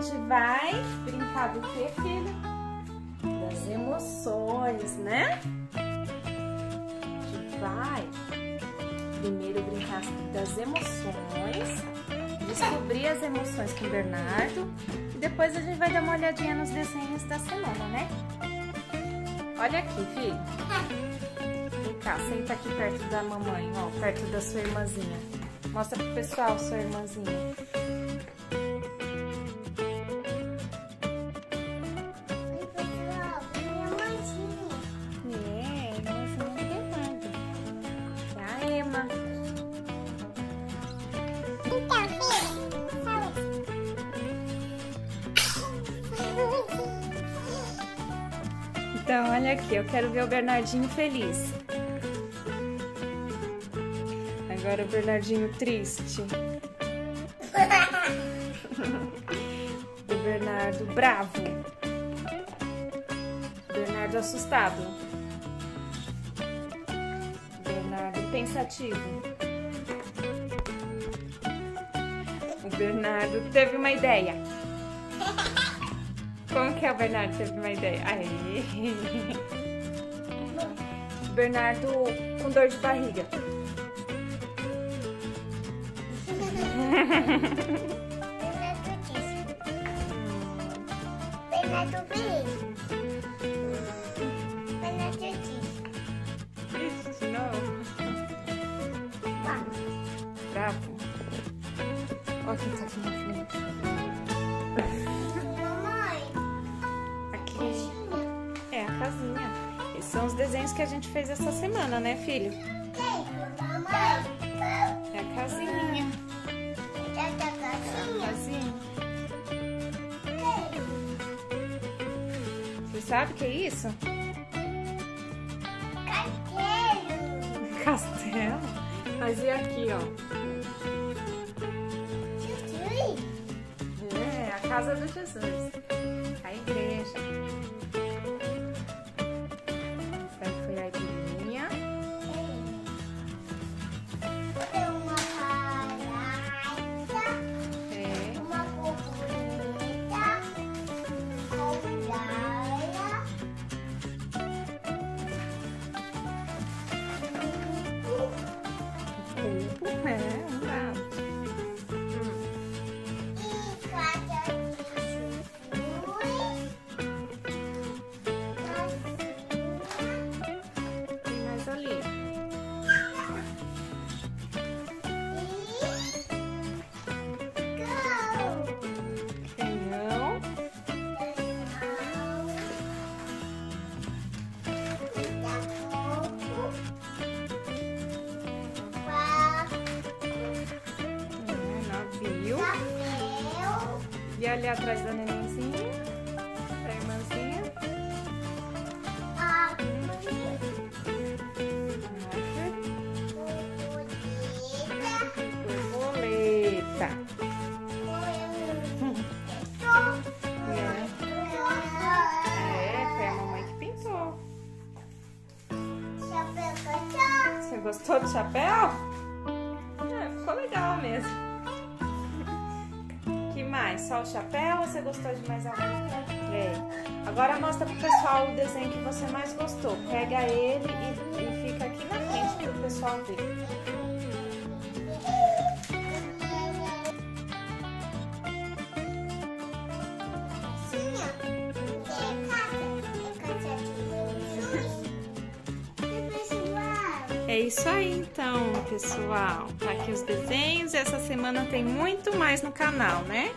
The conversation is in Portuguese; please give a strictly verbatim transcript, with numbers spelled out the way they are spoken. gente vai brincar do quê, filho? Das emoções, né? A gente vai primeiro brincar das emoções, descobrir as emoções com o Bernardo e depois a gente vai dar uma olhadinha nos desenhos da semana, né? Olha aqui, filho. Vem cá, senta aqui perto da mamãe, ó, perto da sua irmãzinha. Mostra pro pessoal sua irmãzinha. Então, olha aqui, eu quero ver o Bernardinho feliz. Agora o Bernardinho triste. O Bernardo bravo. O Bernardo assustado. O Bernardo pensativo. O Bernardo teve uma ideia. Como que é o Bernardo teve uma ideia? Aí. Bernardo com dor de barriga. Bernardo disso. Bernardo brilho. Bernardo disso. Isso, de novo. Bravo. Bravo. Olha quem tá aqui na frente. Casinha. Esses são os desenhos que a gente fez essa semana, né, filho? É a casinha. É a casinha. Você sabe o que é isso? Castelo. Castelo? Mas e aqui, ó? Jesus. É, a casa do Jesus. A igreja. E ali atrás da nenenzinha, da irmãzinha. Ah, borboleta. É, foi a mamãe que pintou. Você gostou do chapéu? É, ficou legal mesmo. Mais? Só o chapéu ou você gostou de mais alguma coisa? É. Agora mostra pro pessoal o desenho que você mais gostou. Pega ele e, e fica aqui na frente pro pessoal ver. É isso aí então, pessoal. Tá aqui os desenhos e essa semana tem muito mais no canal, né?